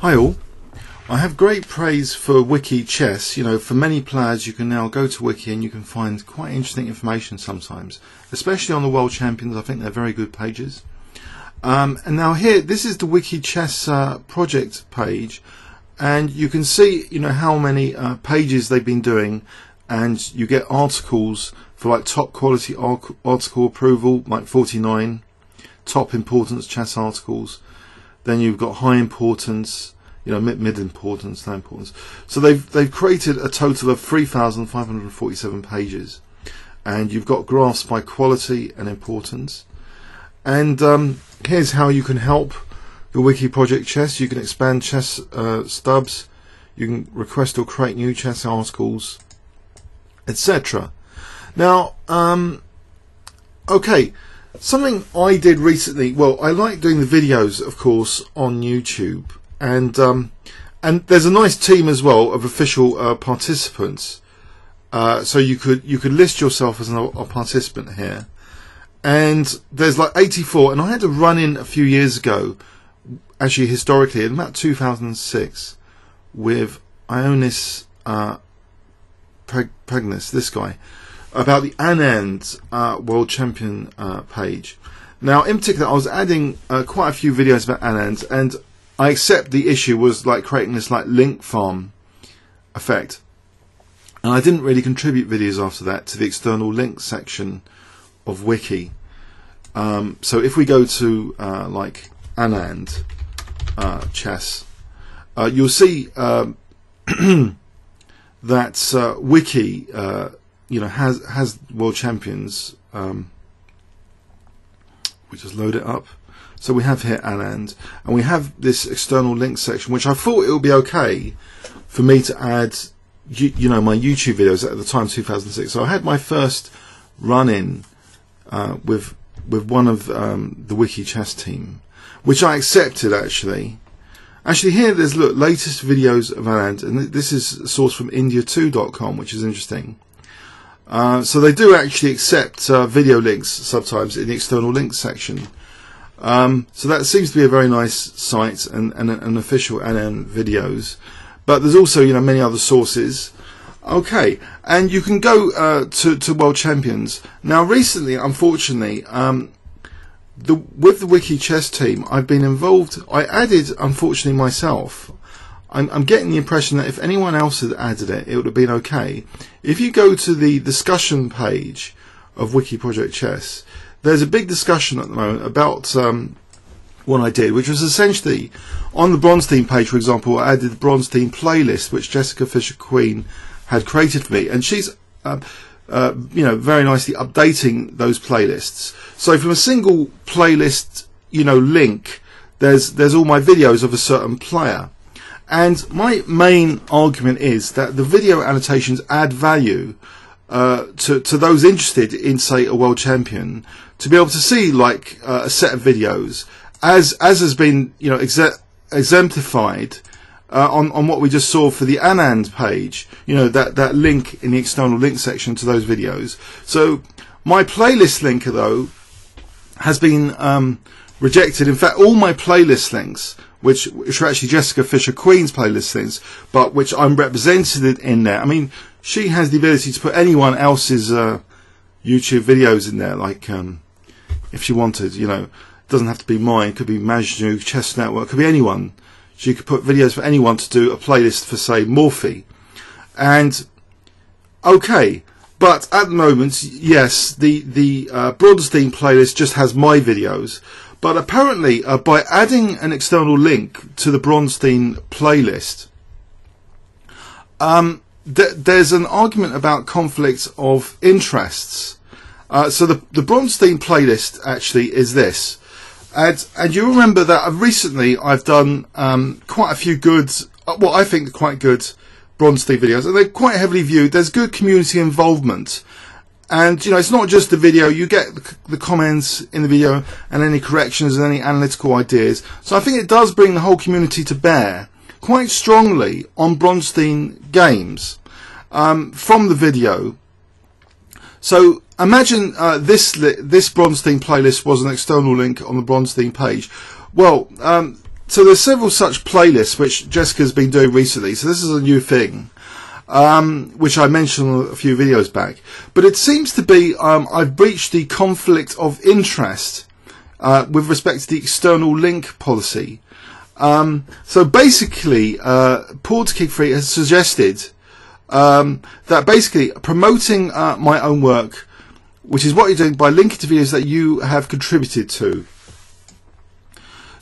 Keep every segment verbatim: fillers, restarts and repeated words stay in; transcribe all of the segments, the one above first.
Hi all. I have great praise for Wiki Chess. You know, for many players you can now go to Wiki and you can find quite interesting information sometimes, especially on the World Champions. I think they're very good pages. Um, and now here, this is the Wiki Chess uh, project page, and you can see, you know, how many uh, pages they've been doing, and you get articles for like top quality article approval, like forty-nine, top importance chess articles. Then you've got high importance, you know, mid, mid importance, low importance. So they've they've created a total of three thousand five hundred forty-seven pages, and you've got graphs by quality and importance. And um, here's how you can help the WikiProject Chess. You can expand chess uh, stubs, you can request or create new chess articles, et cetera. Now, um, okay, something I did recently. Well, I like doing the videos, of course, on YouTube, and um, and there's a nice team as well of official uh, participants. Uh, so you could you could list yourself as an, a participant here. And there's like eighty-four, and I had to run in a few years ago, actually historically, in about two thousand six, with Ioannis uh, Pergantis, this guy, about the Anand uh, World Champion uh, page. Now, in particular, I was adding uh, quite a few videos about Anand, and I accept the issue was like creating this like link farm effect, and I didn't really contribute videos after that to the external links section of Wiki. Um, so if we go to uh, like Anand uh, chess, uh, you'll see um, that uh, Wiki, uh, you know, has has world champions. Um, we just load it up. So we have here Anand, and we have this external links section, which I thought it would be okay for me to add, you, you know, my YouTube videos at the time, two thousand six. So I had my first run-in Uh, with with one of um, the Wiki Chess team, which I accepted actually. Actually, here there's look latest videos of Anand, and th this is sourced from India two dot com, which is interesting. Uh, so they do actually accept uh, video links sometimes in the external links section. Um, so that seems to be a very nice site, and and an official Anand videos, but there's also, you know, many other sources. Okay, and you can go uh, to to World Champions. Now, recently, unfortunately, um, the with the Wiki Chess team, I've been involved. I added, unfortunately, myself. I'm, I'm getting the impression that if anyone else had added it, it would have been okay. If you go to the discussion page of WikiProject Chess, there's a big discussion at the moment about um, what I did, which was essentially on the Bronstein page, for example. I added the Bronstein playlist, which Jessica Fischer Queen had created for me, and she's uh, uh, you know, very nicely updating those playlists. So from a single playlist, you know, link, there's there's all my videos of a certain player. And my main argument is that the video annotations add value uh, to to those interested in, say, a world champion, to be able to see like uh, a set of videos, as as has been, you know, exe exemplified. Uh, on, on what we just saw for the Anand page, you know, that, that link in the external link section to those videos. So my playlist linker, though, has been um, rejected. In fact, all my playlist links, which, which are actually Jessica Fischer Queen's playlist links, but which I'm represented in there. I mean, she has the ability to put anyone else's uh, YouTube videos in there, like um, if she wanted, you know. It doesn't have to be mine. It could be Majnu, Chess Network, it could be anyone. So you could put videos for anyone to do a playlist for, say, Morphe. And, okay, but at the moment, yes, the, the uh, Bronstein playlist just has my videos. But apparently, uh, by adding an external link to the Bronstein playlist, um, th there's an argument about conflicts of interests. Uh, so the, the Bronstein playlist actually is this. And, and you remember that recently I've done um, quite a few good, well, I think quite good Bronstein videos, and they're quite heavily viewed. There's good community involvement, and, you know, it's not just the video. You get the, the comments in the video and any corrections and any analytical ideas. So I think it does bring the whole community to bear quite strongly on Bronstein games um, from the video. So imagine uh, this this Bronstein playlist was an external link on the Bronstein page. Well, um, So there's several such playlists which Jessica's been doing recently. So this is a new thing, um, which I mentioned a few videos back. But it seems to be um, I've breached the conflict of interest uh, with respect to the external link policy. Um, so basically, uh, PawnToKingFour has suggested um, that basically promoting uh, my own work, which is what you're doing by linking to videos that you have contributed to.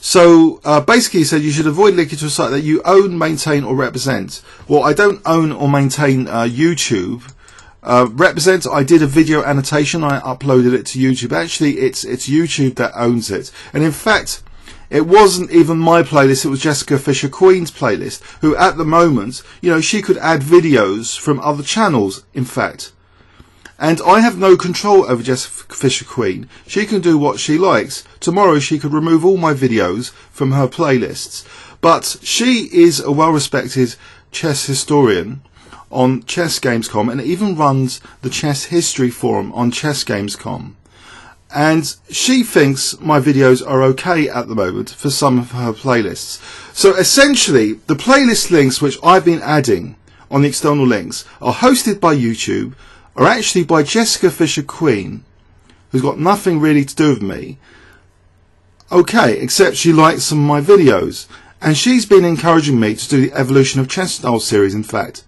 So uh, basically he said you should avoid linking to a site that you own, maintain or represent. Well, I don't own or maintain uh, YouTube. Uh, represent, I did a video annotation, I uploaded it to YouTube. Actually, it's, it's YouTube that owns it. And in fact, it wasn't even my playlist, it was Jessica Fischer Queen's playlist, who at the moment, you know, she could add videos from other channels, in fact. And I have no control over Jessica Fischer Queen. She can do what she likes. Tomorrow she could remove all my videos from her playlists. But she is a well-respected chess historian on Chess Games dot com and even runs the Chess History Forum on Chess Games dot com. And she thinks my videos are okay at the moment for some of her playlists. So essentially, the playlist links which I've been adding on the external links are hosted by YouTube, are actually by Jessica Fischer Queen, who's got nothing really to do with me. Okay, except she likes some of my videos. And she's been encouraging me to do the Evolution of Chess Style series, in fact.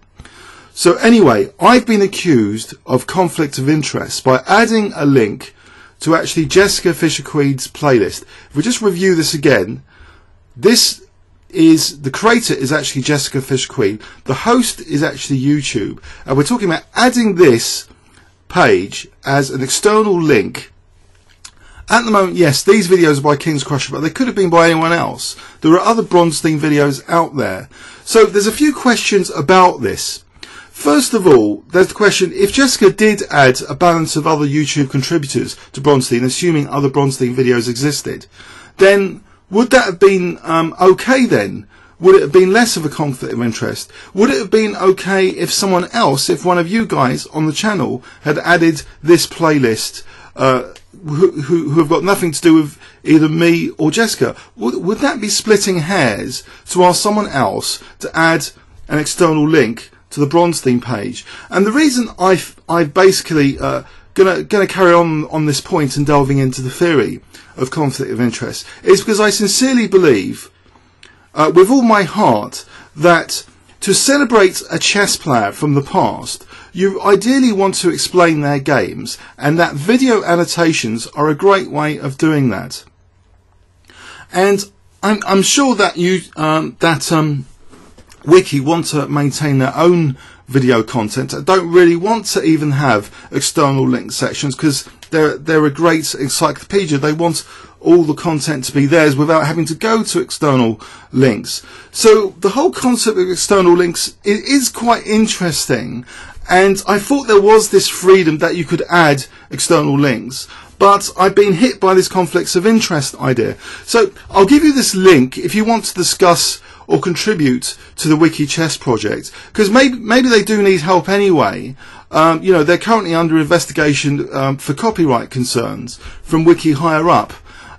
So anyway, I've been accused of conflict of interest by adding a link to actually Jessica Fischer Queen's playlist. If we just review this again, this is, the creator is actually Jessica Fischer Queen, the host is actually YouTube, and we're talking about adding this page as an external link. At the moment, yes, these videos are by King's Crusher, but they could have been by anyone else. There are other Bronstein videos out there. So there's a few questions about this. First of all, there's the question, if Jessica did add a balance of other YouTube contributors to Bronstein, assuming other Bronstein videos existed, then would that have been um, okay then? Would it have been less of a conflict of interest? Would it have been okay if someone else, if one of you guys on the channel had added this playlist uh, who, who, who have got nothing to do with either me or Jessica? Would, would that be splitting hairs to ask someone else to add an external link to the Bronstein page? And the reason I I basically uh, gonna gonna carry on on this point and delving into the theory of conflict of interest is because I sincerely believe, uh, with all my heart, that to celebrate a chess player from the past, you ideally want to explain their games, and that video annotations are a great way of doing that. And I'm I'm sure that you um, that um. Wiki want to maintain their own video content. I don't really want to even have external link sections because they're, they're a great encyclopedia. They want all the content to be theirs without having to go to external links. So the whole concept of external links is, is quite interesting, and I thought there was this freedom that you could add external links, but I've been hit by this conflicts of interest idea. So I'll give you this link if you want to discuss or contribute to the Wiki Chess project, because maybe maybe they do need help anyway. Um, you know, they're currently under investigation um, for copyright concerns from Wiki higher up.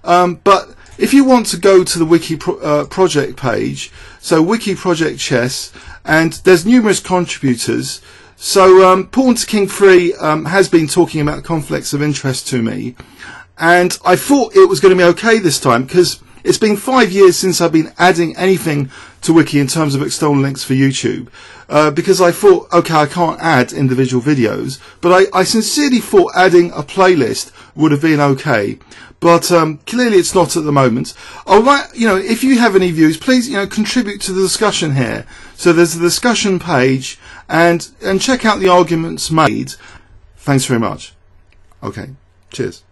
Um, but if you want to go to the Wiki pro uh, project page, so WikiProject Chess, and there's numerous contributors. So um, PawnToKingFour um, has been talking about conflicts of interest to me, and I thought it was going to be okay this time because it's been five years since I've been adding anything to Wiki in terms of external links for YouTube, uh, because I thought, okay, I can't add individual videos, but I, I sincerely thought adding a playlist would have been okay, but um, clearly it's not at the moment. All right, you know, if you have any views, please, you know, contribute to the discussion here. So there's a discussion page, and and check out the arguments made. Thanks very much. Okay, cheers.